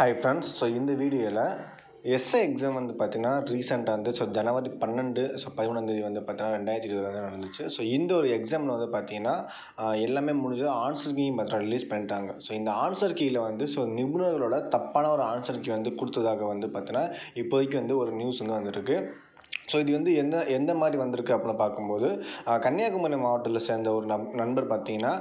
Hi friends, so in the video SI exam வந்து பாத்தீங்கன்னா ரீசன்ட்டா வந்து சோ ஜனவரி 12 சோ 11 தேதி வந்து பாத்தீங்கன்னா 2020 ல நடந்துச்சு. சோ இந்த ஒரு எக்ஸாம்ல வந்து பாத்தீங்கன்னா எல்லாமே முடிஞ்சு ஆன்சர் கீ மட்டும் ரிலீஸ் பண்ணிட்டாங்க. சோ இந்த ஆன்சர் கீல வந்து சோ நிபுணர்களோட தப்பான ஒரு ஆன்சர் கீ வந்து கொடுத்ததாக வந்து பாத்தீங்கன்னா இப்போதைக்கு வந்து ஒரு நியூஸ் வந்து வந்திருக்கு. ஸோ இது வந்து எந்த மாதிரி வந்திருக்கு அப்படின்னு பார்க்கும்போது கன்னியாகுமரி மாவட்டத்தில் சேர்ந்த ஒரு நண்பர் பார்த்தீங்கன்னா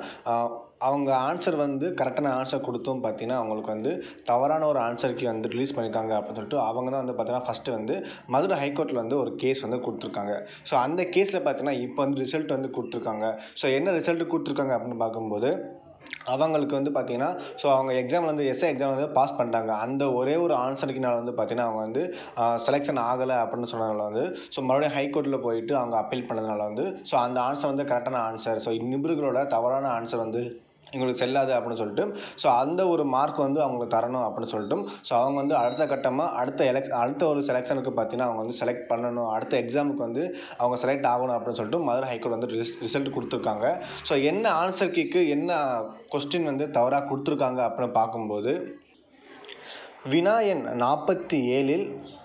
அவங்க ஆன்சர் வந்து கரெக்டான ஆன்சர் கொடுத்தும் பார்த்தீங்கன்னா அவங்களுக்கு வந்து தவறான ஒரு ஆன்சருக்கு வந்து ரிலீஸ் பண்ணியிருக்காங்க அப்படின்னு சொல்லிட்டு அவங்க தான் வந்து பார்த்தீங்கன்னா ஃபஸ்ட்டு வந்து மதுரை ஹைகோர்ட்டில் வந்து ஒரு கேஸ் வந்து கொடுத்துருக்காங்க. ஸோ அந்த கேஸில் பார்த்தீங்கன்னா இப்போ வந்து ரிசல்ட் வந்து கொடுத்துருக்காங்க. ஸோ என்ன ரிசல்ட் கொடுத்துருக்காங்க அப்படின்னு பார்க்கும்போது அவங்களுக்கு வந்து பார்த்தீங்கன்னா ஸோ அவங்க எக்ஸாமில் வந்து எஸ்ஐ எக்ஸாம் வந்து பாஸ் பண்ணிட்டாங்க. அந்த ஒரே ஒரு ஆன்சருக்குனால வந்து பார்த்தீங்கன்னா அவங்க வந்து செலெக்ஷன் ஆகலை அப்படின்னு சொன்னதுனால வந்து ஸோ மறுபடியும் ஹைகோர்ட்டில் போயிட்டு அவங்க அப்பீல் பண்ணதுனால வந்து ஸோ அந்த ஆன்சர் வந்து கரெக்டான ஆன்சர், ஸோ நிபுணர்களோட தவறான ஆன்சர் வந்து எங்களுக்கு செல்லாது அப்படின்னு சொல்லிட்டு ஸோ அந்த ஒரு மார்க் வந்து அவங்களுக்கு தரணும் அப்படின்னு சொல்லிட்டு ஸோ அவங்க வந்து அடுத்த கட்டமாக அடுத்த ஒரு செலெக்ஷனுக்கு பார்த்தீங்கன்னா அவங்க வந்து செலக்ட் பண்ணணும், அடுத்த எக்ஸாமுக்கு வந்து அவங்க செலக்ட் ஆகணும் அப்படின்னு சொல்லிட்டு மதுரை ஹைகோர்ட் வந்து ரிசல்ட் கொடுத்துருக்காங்க. ஸோ என்ன ஆன்சர் கீக்கு என்ன கொஸ்டின் வந்து தவறாக கொடுத்துருக்காங்க அப்படின்னு பார்க்கும்போது வினாயன் 47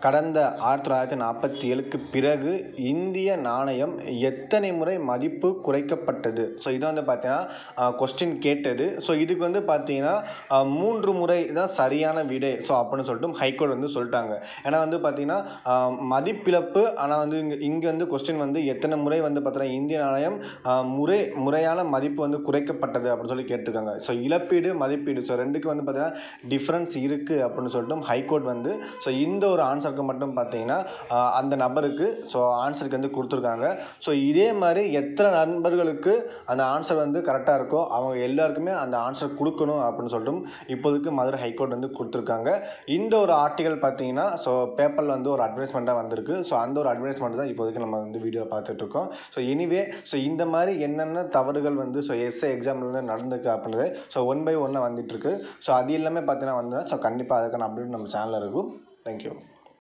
கடந்த 1947 பிறகு இந்திய நாணயம் எத்தனை முறை மதிப்பு குறைக்கப்பட்டது? ஸோ இதை வந்து பார்த்தீங்கன்னா கொஸ்டின் கேட்டது. ஸோ இதுக்கு வந்து பார்த்தீங்கன்னா 3 முறை தான் சரியான விடை. ஸோ அப்படின்னு சொல்லிட்டு ஹைகோர்ட் வந்து சொல்லிட்டாங்க. ஏன்னா வந்து பார்த்தீங்கன்னா மதிப்பிழப்பு, ஆனால் வந்து இங்கே வந்து கொஸ்டின் வந்து எத்தனை முறை வந்து பார்த்தீங்கன்னா இந்திய நாணயம் முறையான மதிப்பு வந்து குறைக்கப்பட்டது அப்படின்னு சொல்லி கேட்டிருக்காங்க. ஸோ இழப்பீடு மதிப்பீடு ஸோ ரெண்டுக்கு வந்து பார்த்தீங்கன்னா டிஃப்ரென்ஸ் இருக்குது அப்படின்னு சொல்லிட்டு ஹைகோர்ட் வந்து ஸோ இந்த ஒரு ஆன்சருக்கு மட்டும் பார்த்தீங்கன்னா அந்த நபருக்கு ஸோ ஆன்சருக்கு வந்து கொடுத்துருக்காங்க. ஸோ இதே மாதிரி எத்தனை நண்பர்களுக்கு அந்த ஆன்சர் வந்து கரெக்டாக இருக்கோ அவங்க எல்லாருக்குமே அந்த ஆன்சர் கொடுக்கணும் அப்படின்னு சொல்லிட்டு இப்போதுக்கு மதுரை ஹைகோர்ட் வந்து கொடுத்துருக்காங்க. இந்த ஒரு ஆர்டிகல் பார்த்தீங்கன்னா ஸோ பேப்பரில் வந்து ஒரு அட்வர்டைஸ்மெண்ட்டாக வந்திருக்கு. ஸோ அந்த ஒரு அட்வர்டைஸ்மெண்ட் தான் இப்போதைக்கு நம்ம வந்து வீடியோவில் பார்த்துட்ருக்கோம். ஸோ எனிவே ஸோ இந்த மாதிரி என்னென்ன தவறுகள் வந்து ஸோ எஸ்ஐ எக்ஸாம்லேருந்து நடந்திருக்கு அப்படின்றது ஸோ 1 by 1 வந்துட்டுருக்கு. ஸோ அது எல்லாமே பார்த்தீங்கன்னா வந்து ஸோ கண்டிப்பாக அதுக்கான அப்டேட் நம்ம சேனலில் இருக்கும். தேங்க்யூ.